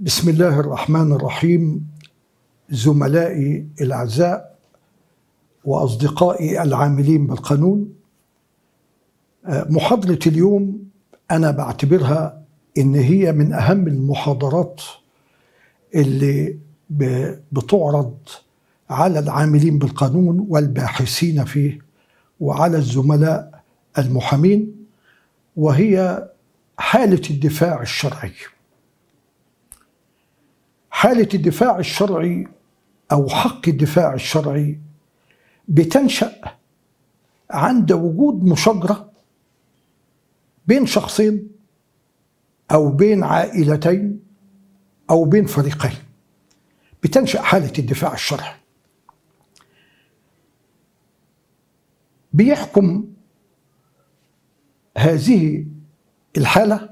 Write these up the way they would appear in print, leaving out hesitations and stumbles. بسم الله الرحمن الرحيم. زملائي الأعزاء وأصدقائي العاملين بالقانون، محاضرة اليوم أنا بعتبرها إن هي من أهم المحاضرات اللي بتعرض على العاملين بالقانون والباحثين فيه وعلى الزملاء المحامين، وهي حالة الدفاع الشرعي. حالة الدفاع الشرعي أو حق الدفاع الشرعي بتنشأ عند وجود مشاجرة بين شخصين أو بين عائلتين أو بين فريقين، بتنشأ حالة الدفاع الشرعي. بيحكم هذه الحالة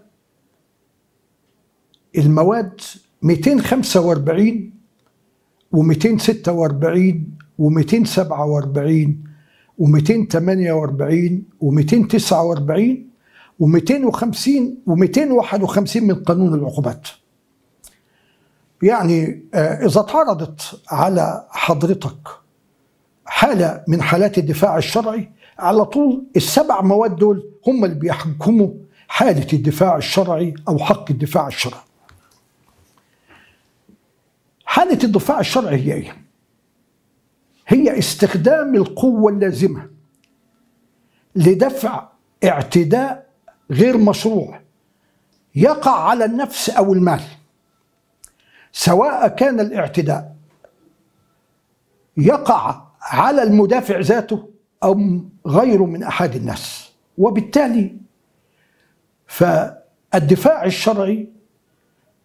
المواد 245 و246 و247 و248 و249 و250 و251 من قانون العقوبات. يعني إذا اتعرضت على حضرتك حالة من حالات الدفاع الشرعي، على طول السبع مواد دول هم اللي بيحكموا حالة الدفاع الشرعي أو حق الدفاع الشرعي. حالة الدفاع الشرعي هي ايه؟ هي استخدام القوة اللازمة لدفع اعتداء غير مشروع يقع على النفس أو المال، سواء كان الاعتداء يقع على المدافع ذاته أو غيره من أحد الناس. وبالتالي فالدفاع الشرعي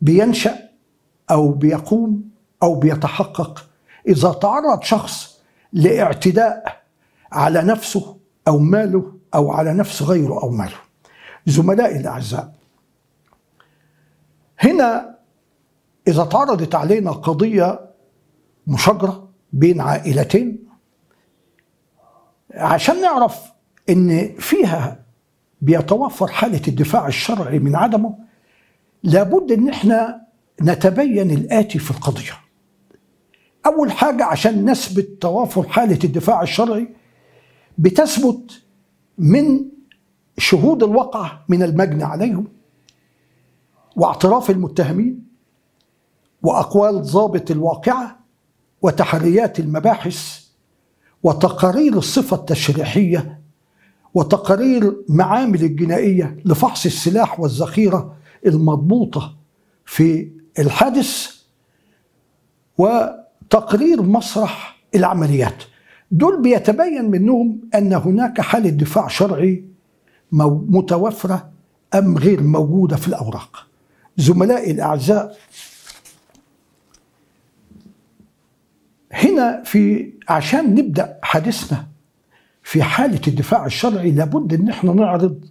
بينشأ أو بيقوم أو بيتحقق إذا تعرض شخص لاعتداء على نفسه أو ماله أو على نفس غيره أو ماله. زملائي الأعزاء، هنا إذا تعرضت علينا قضية مشاجرة بين عائلتين، عشان نعرف إن فيها بيتوفر حالة الدفاع الشرعي من عدمه، لابد إن إحنا نتبين الآتي في القضية. أول حاجة عشان نثبت توافر حالة الدفاع الشرعي، بتثبت من شهود الواقعة من المجني عليهم واعتراف المتهمين وأقوال ضابط الواقعة وتحريات المباحث وتقارير الصفة التشريحية وتقارير معامل الجنائية لفحص السلاح والذخيرة المضبوطة في الحادث وتقرير مسرح العمليات. دول بيتبين منهم أن هناك حالة دفاع شرعي متوفرة أم غير موجودة في الأوراق. زملائي الأعزاء، هنا عشان نبدأ حديثنا في حالة الدفاع الشرعي، لابد أن احنا نعرض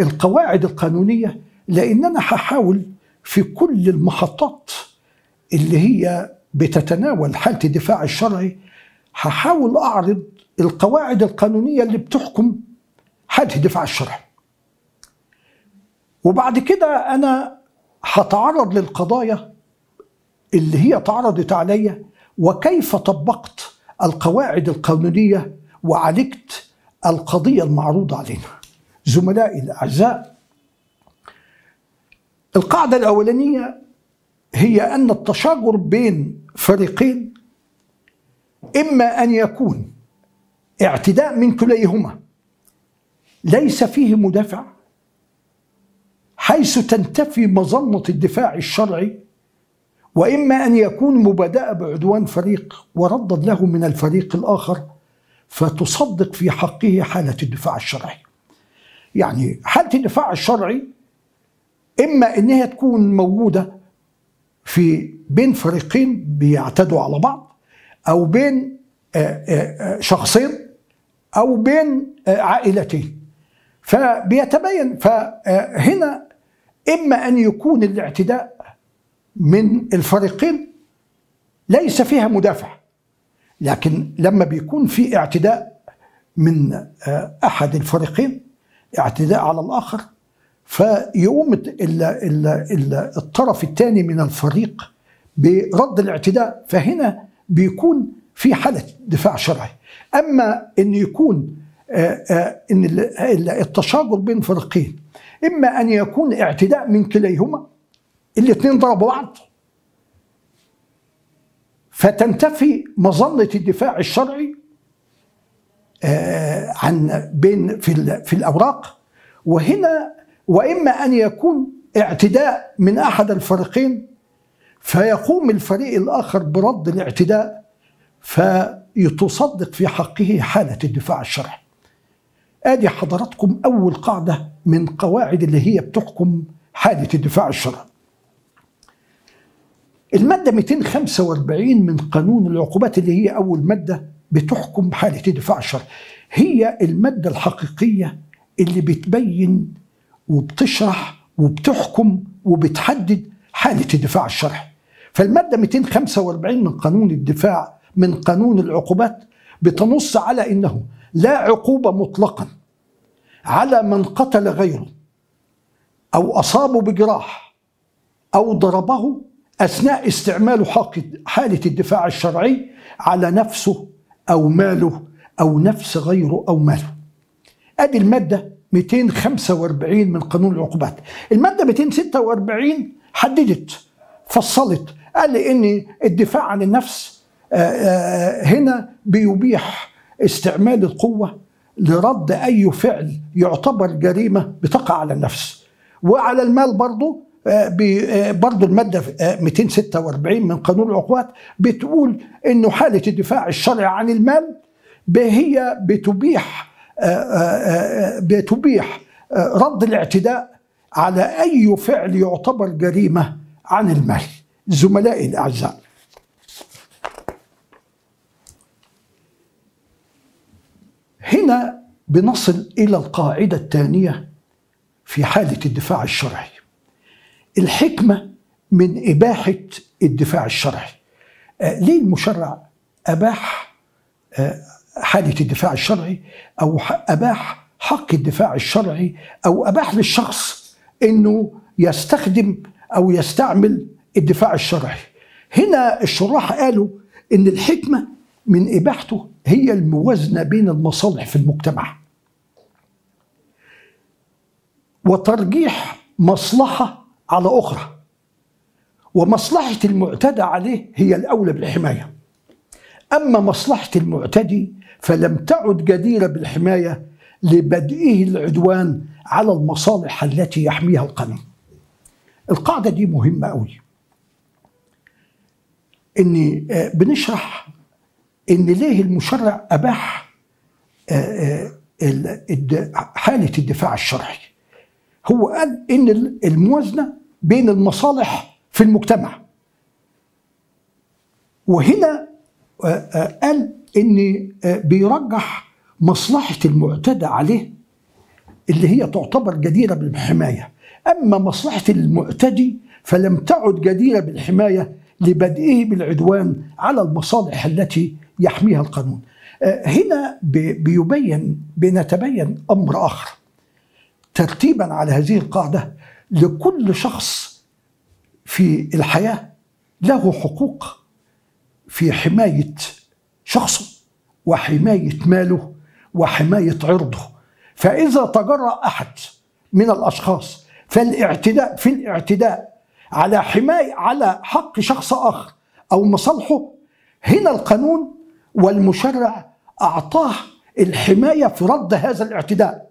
القواعد القانونية، لأننا هحاول في كل المحطات اللي هي بتتناول حالة الدفاع الشرعي هحاول أعرض القواعد القانونية اللي بتحكم حالة الدفاع الشرعي. وبعد كده أنا هتعرض للقضايا اللي هي تعرضت عليا وكيف طبقت القواعد القانونية وعالجت القضية المعروضة علينا. زملائي الأعزاء، القاعدة الأولانية هي أن التشاجر بين فريقين إما أن يكون اعتداء من كليهما ليس فيه مدافع، حيث تنتفي مظنة الدفاع الشرعي وإما أن يكون مبادئة بعدوان فريق وردد له من الفريق الآخر فتصدق في حقه حالة الدفاع الشرعي. يعني حالة الدفاع الشرعي إما أنها تكون موجودة في بين فريقين بيعتدوا على بعض، أو بين شخصين، أو بين عائلتين، فبيتبين. فهنا إما أن يكون الاعتداء من الفريقين ليس فيها مدافع، لكن لما بيكون في اعتداء من أحد الفريقين اعتداء على الآخر، فيقوم الطرف الثاني من الفريق برد الاعتداء، فهنا بيكون في حالة دفاع شرعي. أما أن يكون إن التشاجر بين فريقين، إما أن يكون اعتداء من كليهما، الاثنين ضربوا بعض، فتنتفي مظنة الدفاع الشرعي عن بين في الأوراق. وهنا وإما أن يكون اعتداء من أحد الفريقين فيقوم الفريق الآخر برد الاعتداء فيتصدق في حقه حالة الدفاع الشرعي. آدي حضراتكم أول قاعدة من قواعد اللي هي بتحكم حالة الدفاع الشرعي. المادة 245 من قانون العقوبات اللي هي أول مادة بتحكم حالة الدفاع الشرعي، هي المادة الحقيقية اللي بتبين وبتشرح وبتحكم وبتحدد حالة الدفاع الشرعي. فالمادة 245 من قانون الدفاع من قانون العقوبات بتنص على أنه لا عقوبة مطلقا على من قتل غيره أو أصابه بجراح أو ضربه أثناء استعماله حالة الدفاع الشرعي على نفسه أو ماله أو نفس غيره أو ماله. أدي المادة 245 من قانون العقوبات. المادة 246 حددت فصلت، قال إن الدفاع عن النفس هنا بيبيح استعمال القوة لرد أي فعل يعتبر جريمة بتقع على النفس، وعلى المال برضه المادة 246 من قانون العقوبات بتقول إنه حالة الدفاع الشرعي عن المال هي بتبيح رد الاعتداء على أي فعل يعتبر جريمة عن المال. زملائي الأعزاء، هنا بنصل إلى القاعدة الثانية في حالة الدفاع الشرعي، الحكمة من إباحة الدفاع الشرعي. ليه المشرع أباح حالة الدفاع الشرعي أو أباح حق الدفاع الشرعي أو أباح للشخص أنه يستخدم أو يستعمل الدفاع الشرعي؟ هنا الشراح قالوا أن الحكمة من إباحته هي الموازنة بين المصالح في المجتمع وترجيح مصلحة على أخرى، ومصلحة المعتدى عليه هي الأولى بالحماية. أما مصلحة المعتدي فلم تعد جديرة بالحماية لبدئه العدوان على المصالح التي يحميها القانون. القاعدة دي مهمة قوي، إن بنشرح إن ليه المشرع أباح حالة الدفاع الشرعي. هو قال إن الموازنة بين المصالح في المجتمع، وهنا قال إن بيرجح مصلحة المعتدى عليه اللي هي تعتبر جديرة بالحماية. أما مصلحة المعتدي فلم تعد جديرة بالحماية لبدئه بالعدوان على المصالح التي يحميها القانون. هنا بنتبين أمر آخر ترتيبا على هذه القاعدة. لكل شخص في الحياة له حقوق في حماية شخصه وحماية ماله وحماية عرضه، فإذا تجرأ أحد من الأشخاص في الاعتداء على حماية على حق شخص آخر أو مصالحه، هنا القانون والمشرع أعطاه الحماية في رد هذا الاعتداء،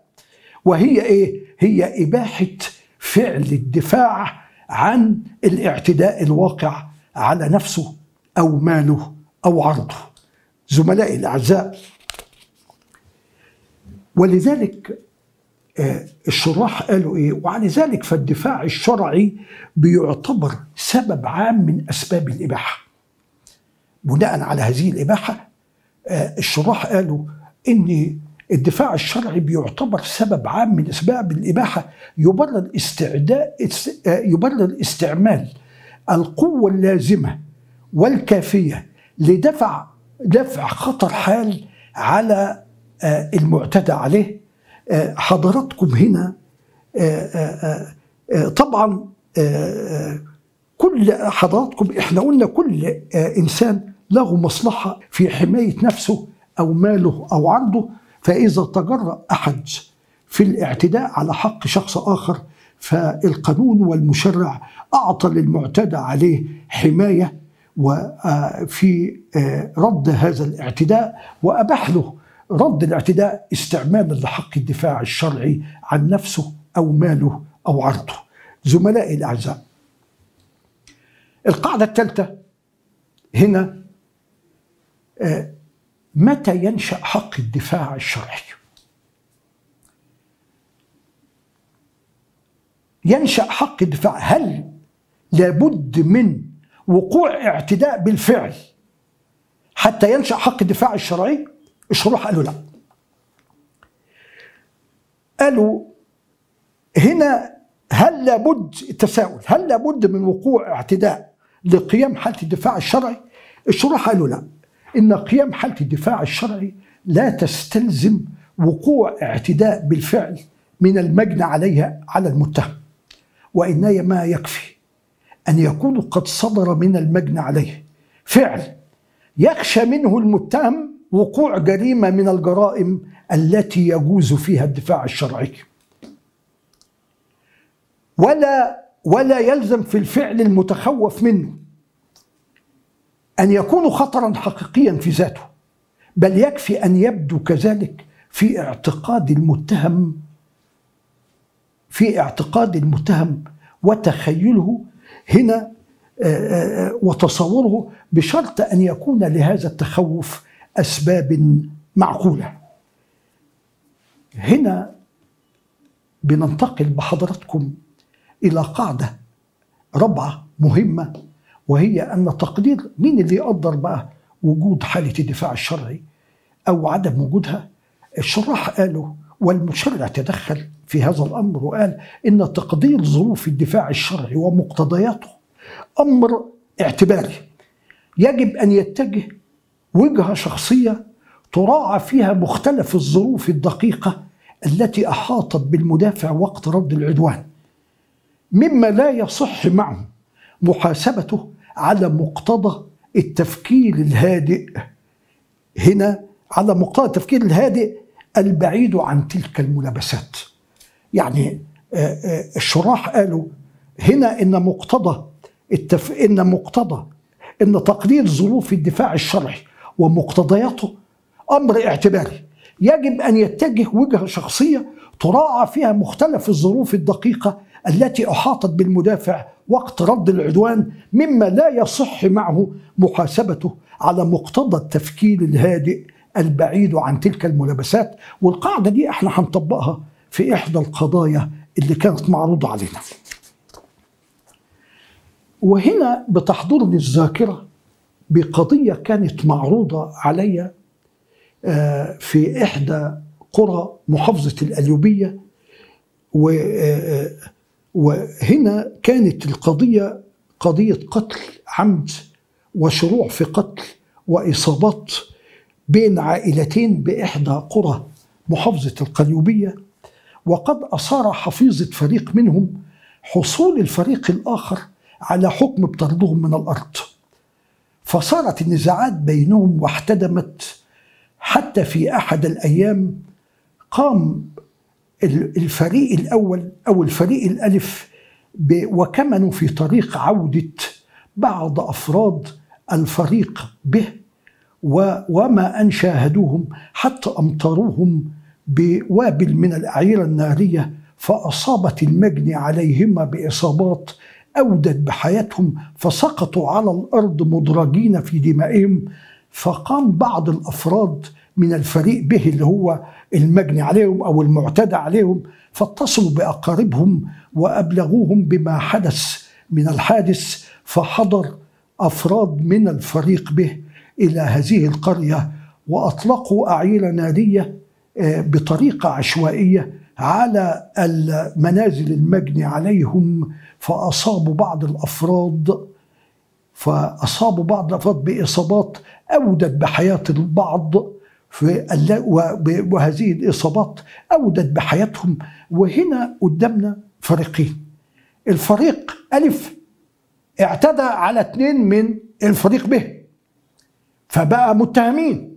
وهي إيه؟ هي إباحة فعل الدفاع عن الاعتداء الواقع على نفسه أو ماله أو عرضه. زملائي الأعزاء، ولذلك الشراح قالوا إيه؟ وعلى ذلك فالدفاع الشرعي بيعتبر سبب عام من أسباب الإباحة. بناء على هذه الإباحة الشراح قالوا إن الدفاع الشرعي بيعتبر سبب عام من أسباب الإباحة، يبرر استعمال القوة اللازمة والكافية لدفع خطر حال على المعتدى عليه. حضراتكم هنا طبعا كل حضراتكم احنا قلنا كل انسان له مصلحة في حماية نفسه او ماله او عرضه، فاذا تجرأ احد في الاعتداء على حق شخص اخر فالقانون والمشرع اعطى للمعتدى عليه حماية وفي رد هذا الاعتداء، واباح له رد الاعتداء استعمالا لحق الدفاع الشرعي عن نفسه أو ماله أو عرضه. زملائي الأعزاء، القاعدة الثالثة هنا متى ينشأ حق الدفاع الشرعي؟ ينشأ حق الدفاع، هل لابد من وقوع اعتداء بالفعل حتى ينشأ حق الدفاع الشرعي؟ الشروح قالوا لا. قالوا هنا هل لابد، التساؤل هل لابد من وقوع اعتداء لقيام حالة الدفاع الشرعي؟ الشروح قالوا لا، إن قيام حالة الدفاع الشرعي لا تستلزم وقوع اعتداء بالفعل من المجنى عليها على المتهم، وإنما يكفي أن يكون قد صدر من المجنى عليه فعل يخشى منه المتهم وقوع جريمة من الجرائم التي يجوز فيها الدفاع الشرعي، ولا يلزم في الفعل المتخوف منه أن يكون خطرا حقيقيا في ذاته، بل يكفي أن يبدو كذلك في اعتقاد المتهم وتخيله هنا وتصوره، بشرط أن يكون لهذا التخوف أسباب معقولة. هنا بننتقل بحضراتكم إلى قاعدة رابعة مهمة، وهي أن تقدير مين اللي يقدر بقى وجود حالة الدفاع الشرعي أو عدم وجودها. الشراح قالوا والمشرع تدخل في هذا الأمر وقال إن تقدير ظروف الدفاع الشرعي ومقتضياته أمر اعتباري، يجب أن يتجه وجهة شخصية تراعى فيها مختلف الظروف الدقيقة التي أحاطت بالمدافع وقت رد العدوان، مما لا يصح معه محاسبته على مقتضى التفكير الهادئ البعيد عن تلك الملابسات. يعني الشراح قالوا هنا إن إن تقدير ظروف الدفاع الشرعي ومقتضياته أمر اعتباري، يجب أن يتجه وجهة شخصية تراعى فيها مختلف الظروف الدقيقة التي أحاطت بالمدافع وقت رد العدوان، مما لا يصح معه محاسبته على مقتضى التفكير الهادئ البعيد عن تلك الملابسات. والقاعدة دي احنا هنطبقها في إحدى القضايا اللي كانت معروضة علينا. وهنا بتحضرني الذاكرة بقضية كانت معروضة عليا في إحدى قرى محافظة القليوبية، وهنا كانت القضية قضية قتل عمد وشروع في قتل وإصابات بين عائلتين بإحدى قرى محافظة القليوبية، وقد أصار حفيظة فريق منهم حصول الفريق الآخر على حكم بطردهم من الأرض، فصارت النزاعات بينهم واحتدمت، حتى في أحد الأيام قام الفريق الأول أو الفريق الألف وكمنوا في طريق عودة بعض أفراد الفريق به وما أن شاهدوهم حتى أمطروهم بوابل من الأعيرة النارية، فأصابت المجني عليهما بإصابات أودت بحياتهم فسقطوا على الأرض مدرجين في دمائهم. فقام بعض الأفراد من الفريق به اللي هو المجني عليهم أو المعتدى عليهم، فاتصلوا بأقاربهم وأبلغوهم بما حدث من الحادث، فحضر أفراد من الفريق به إلى هذه القرية وأطلقوا أعيرة نارية بطريقة عشوائية على المنازل المجني عليهم، فأصابوا بعض الأفراد بإصابات أودت بحياة البعض، وهذه الإصابات أودت بحياتهم. وهنا قدامنا فريقين، الفريق ألف اعتدى على 2 من الفريق ب فبقى متهمين،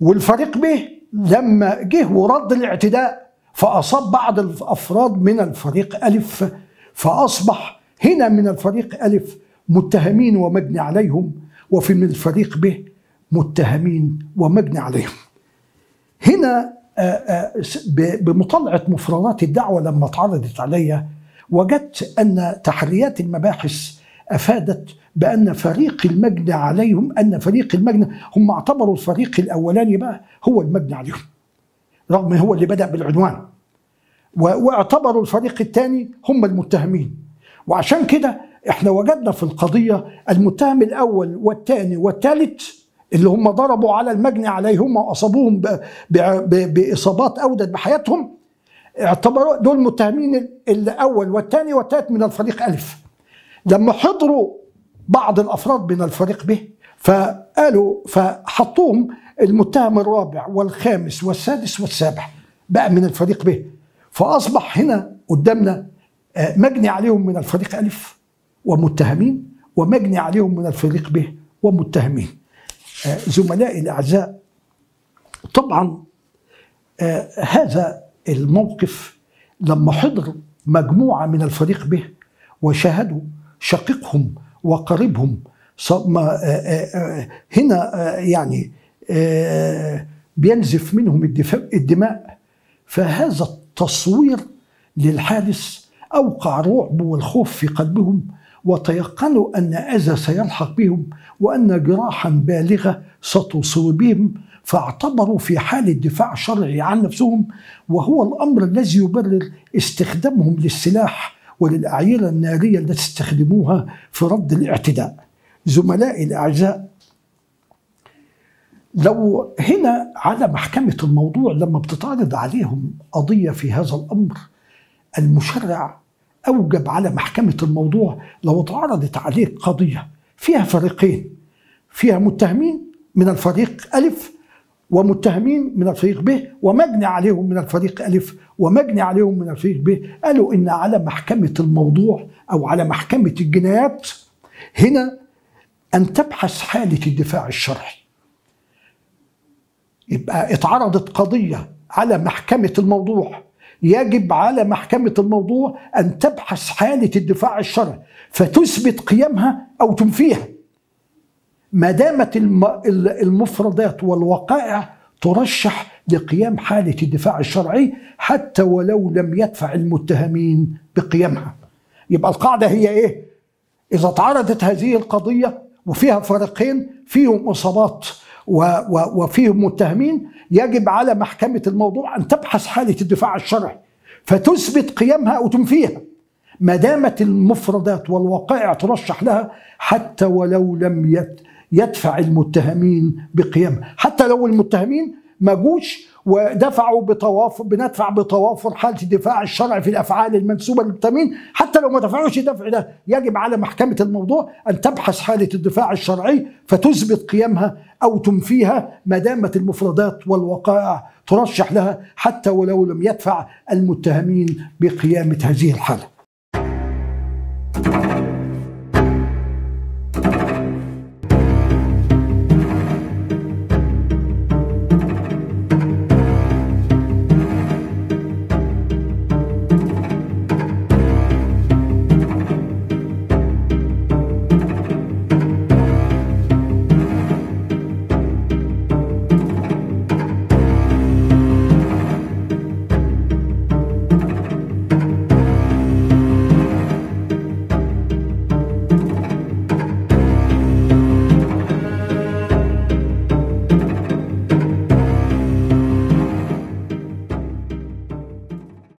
والفريق ب لما جه ورد الاعتداء فأصاب بعض الأفراد من الفريق ألف، فأصبح هنا من الفريق ألف متهمين ومجني عليهم، وفي من الفريق ب متهمين ومجني عليهم. هنا بمطالعة مفردات الدعوة لما اتعرضت عليا وجدت أن تحريات المباحث أفادت بأن فريق المجني عليهم، أن فريق المجني هم اعتبروا الفريق الأولاني بقى هو المجني عليهم رغم هو اللي بدأ بالعدوان، واعتبروا الفريق الثاني هم المتهمين. وعشان كده احنا وجدنا في القضية المتهم الأول والثاني والثالث اللي هم ضربوا على المجني عليهم وأصابوهم بإصابات أودت بحياتهم، اعتبروا دول متهمين الأول والثاني والثالث من الفريق ألف. لما حضروا بعض الأفراد من الفريق به فقالوا فحطوهم المتهم الرابع والخامس والسادس والسابع بقى من الفريق به، فأصبح هنا قدامنا مجني عليهم من الفريق ألف ومتهمين ومجني عليهم من الفريق به ومتهمين. زملائي الأعزاء، طبعا هذا الموقف لما حضر مجموعة من الفريق به وشاهدوا شقيقهم وقريبهم هنا يعني بينزف منهم الدماء، فهذا التصوير للحادث أوقع الرعب والخوف في قلبهم، وتيقنوا أن أذى سيلحق بهم وأن جراحا بالغة ستصيب بهم، فاعتبروا في حال الدفاع شرعي عن نفسهم، وهو الأمر الذي يبرر استخدامهم للسلاح وللأعيرة النارية التي استخدموها في رد الاعتداء. زملائي الأعزاء، لو هنا على محكمة الموضوع لما بتتعرض عليهم قضية في هذا الأمر، المشرع أوجب على محكمة الموضوع لو اتعرضت عليك قضية فيها فريقين، فيها متهمين من الفريق ألف ومتهمين من الفريق ب ومجني عليهم من الفريق ألف ومجني عليهم من الفريق ب، قالوا إن على محكمة الموضوع أو على محكمة الجنايات هنا أن تبحث حالة الدفاع الشرعي. يبقى اتعرضت قضية على محكمة الموضوع، يجب على محكمة الموضوع أن تبحث حالة الدفاع الشرعي فتثبت قيامها أو تنفيها، ما دامت المفردات والوقائع ترشح لقيام حالة الدفاع الشرعي حتى ولو لم يدفع المتهمين بقيامها. يبقى القاعدة هي إيه؟ إذا اتعرضت هذه القضية وفيها فريقين فيهم إصابات وفيهم متهمين، يجب على محكمة الموضوع أن تبحث حالة الدفاع الشرعي فتثبت قيامها أو تنفيها، ما دامت المفردات والوقائع ترشح لها حتى ولو لم يدفع المتهمين بقيامها، حتى لو المتهمين ما جوش ودفعوا بتوافر حالة الدفاع الشرعي في الأفعال المنسوبة للمتهمين، حتى لو ما دفعوش الدفع ده يجب على محكمة الموضوع أن تبحث حالة الدفاع الشرعي فتثبت قيامها أو تنفيها، ما دامت المفردات والوقائع ترشح لها حتى ولو لم يدفع المتهمين بقيامة هذه الحالة.